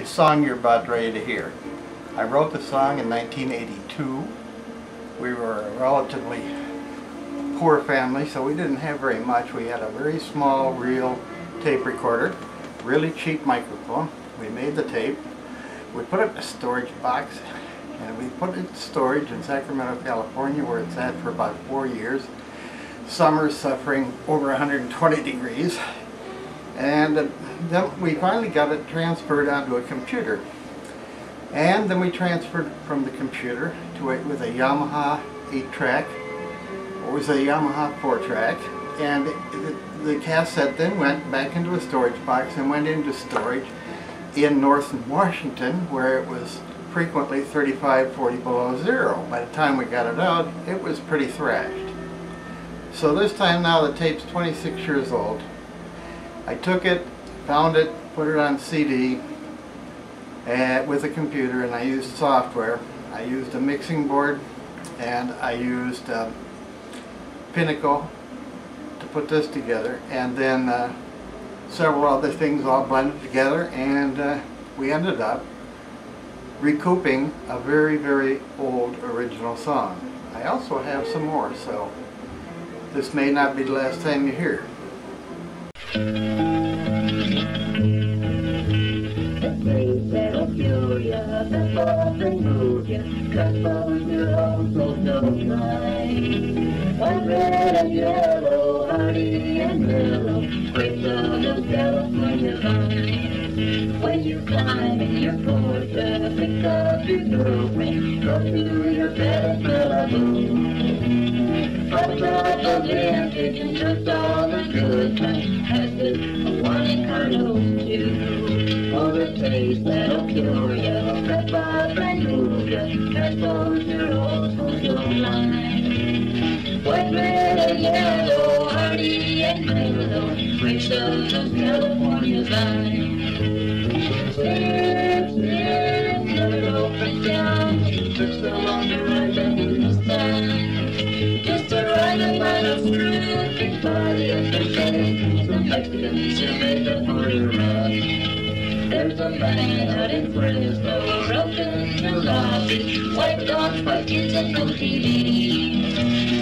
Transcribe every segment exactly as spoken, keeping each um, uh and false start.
the song you're about ready to hear. I wrote the song in nineteen eighty-two. We were a relatively poor family, so we didn't have very much. We had a very small reel tape recorder, really cheap microphone. We made the tape, we put it in a storage box, and we put it in storage in Sacramento, California, where it sat for about four years. Summer suffering over one hundred twenty degrees. And then we finally got it transferred onto a computer. And then we transferred from the computer to it with a Yamaha eight track. It was a Yamaha four track. And it, the cassette then went back into a storage box and went into storage in northern Washington, where it was frequently thirty-five, forty below zero. By the time we got it out, it was pretty thrashed. So this time now the tape's twenty-six years old. I took it, found it, put it on C D uh, with a computer, and I used software. I used a mixing board, and I used uh, Pinnacle to put this together, and then uh, several other things all blended together, and uh, we ended up recouping a very, very old original song. I also have some more, so this may not be the last time you hear When you climb in your Porsche, pick up your girlfriend, go to your best Malibu. Pop out the vintage and just all the good times, has this one in Carlos too. For the taste that'll cure ya, prep up and move ya, transpose your old social line. White, red, and yellow, hearty and mellow, reach those California vines. Snip, snip, never open down. Just a longer ride in the sun. Just a ride a bottle through, big body of the sun. Some Mexicans who made the border run. There's a man out in Fresno, broken to lobby, wiped off by kids and no T V.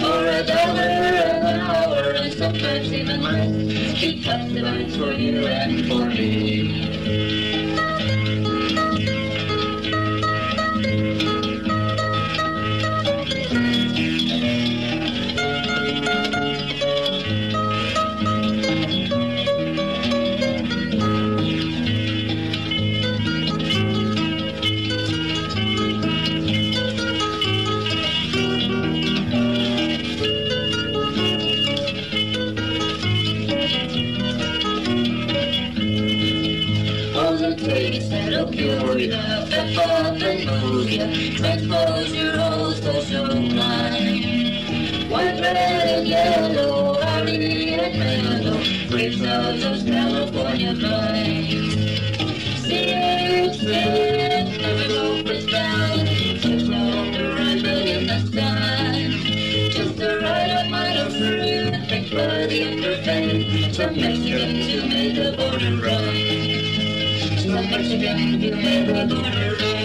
For a dollar an hour, and sometimes even less, she cuts the lines for you and for me. Transpose your old social line. White, red, and yellow, hardy and mellow, breaks out those California vines. Sip, sip, never go press down. Just on the ribbon in the sky. Just a ride up my own fruit, picked by the underfed. Some Mexicans who made the border run. Some Mexicans who made the border run.